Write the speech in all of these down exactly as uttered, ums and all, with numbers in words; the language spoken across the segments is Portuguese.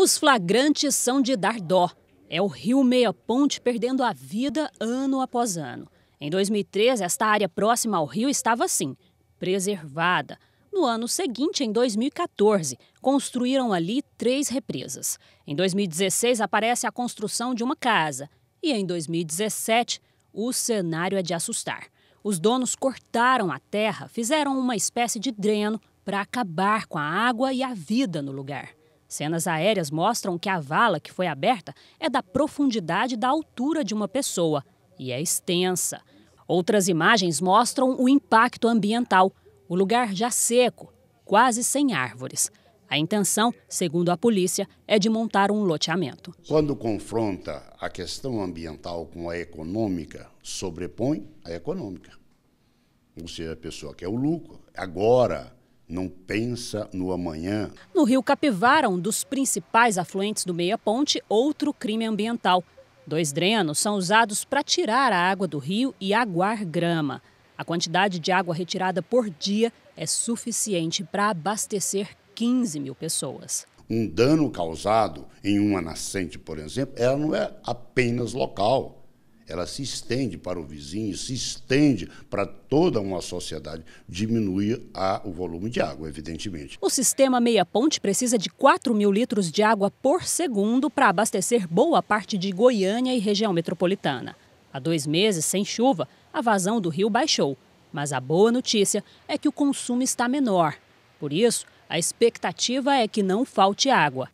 Os flagrantes são de dar dó. É o rio Meia Ponte perdendo a vida ano após ano. Em dois mil e treze, esta área próxima ao rio estava assim, preservada. No ano seguinte, em dois mil e quatorze, construíram ali três represas. Em dois mil e dezesseis, aparece a construção de uma casa. E em dois mil e dezessete, o cenário é de assustar. Os donos cortaram a terra, fizeram uma espécie de dreno para acabar com a água e a vida no lugar. Cenas aéreas mostram que a vala que foi aberta é da profundidade da altura de uma pessoa e é extensa. Outras imagens mostram o impacto ambiental. O lugar já seco, quase sem árvores. A intenção, segundo a polícia, é de montar um loteamento. Quando confronta a questão ambiental com a econômica, sobrepõe a econômica. Ou seja, a pessoa quer o lucro, agora não pensa no amanhã. No rio Capivara, um dos principais afluentes do Meia Ponte, outro crime ambiental. Dois drenos são usados para tirar a água do rio e aguar grama. A quantidade de água retirada por dia é suficiente para abastecer quinze mil pessoas. Um dano causado em uma nascente, por exemplo, ela não é apenas local. Ela se estende para o vizinho, se estende para toda uma sociedade. Diminui a, o volume de água, evidentemente. O sistema Meia Ponte precisa de quatro mil litros de água por segundo para abastecer boa parte de Goiânia e região metropolitana. Há dois meses sem chuva, a vazão do rio baixou, mas a boa notícia é que o consumo está menor. Por isso, a expectativa é que não falte água.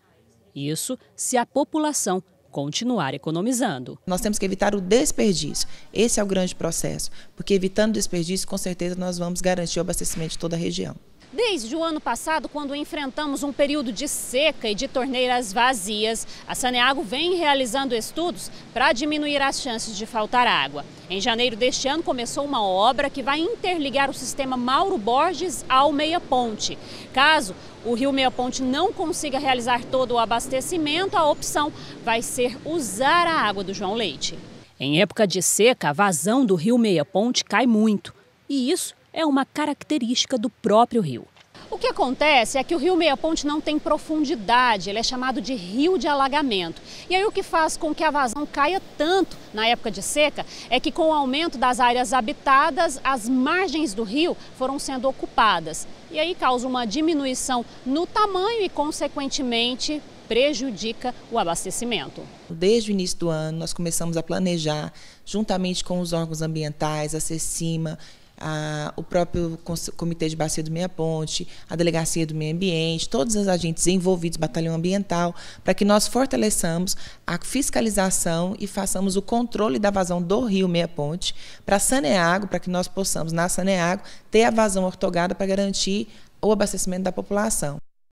Isso se a população continuar economizando. Nós temos que evitar o desperdício. Esse é o grande processo, porque evitando o desperdício, com certeza nós vamos garantir o abastecimento de toda a região. Desde o ano passado, quando enfrentamos um período de seca e de torneiras vazias, a Saneago vem realizando estudos para diminuir as chances de faltar água. Em janeiro deste ano, começou uma obra que vai interligar o sistema Mauro Borges ao Meia Ponte. Caso o rio Meia Ponte não consiga realizar todo o abastecimento, a opção vai ser usar a água do João Leite. Em época de seca, a vazão do rio Meia Ponte cai muito, e isso é uma característica do próprio rio. O que acontece é que o rio Meia Ponte não tem profundidade, ele é chamado de rio de alagamento. E aí o que faz com que a vazão caia tanto na época de seca é que, com o aumento das áreas habitadas, as margens do rio foram sendo ocupadas. E aí causa uma diminuição no tamanho e, consequentemente, prejudica o abastecimento. Desde o início do ano, nós começamos a planejar, juntamente com os órgãos ambientais, a CECIMA, A, o próprio Comitê de Bacia do Meia-Ponte, a Delegacia do Meio Ambiente, todos os agentes envolvidos, batalhão ambiental, para que nós fortaleçamos a fiscalização e façamos o controle da vazão do rio Meia-Ponte para a Saneago, para que nós possamos, na Saneago, ter a vazão ortogada para garantir o abastecimento da população.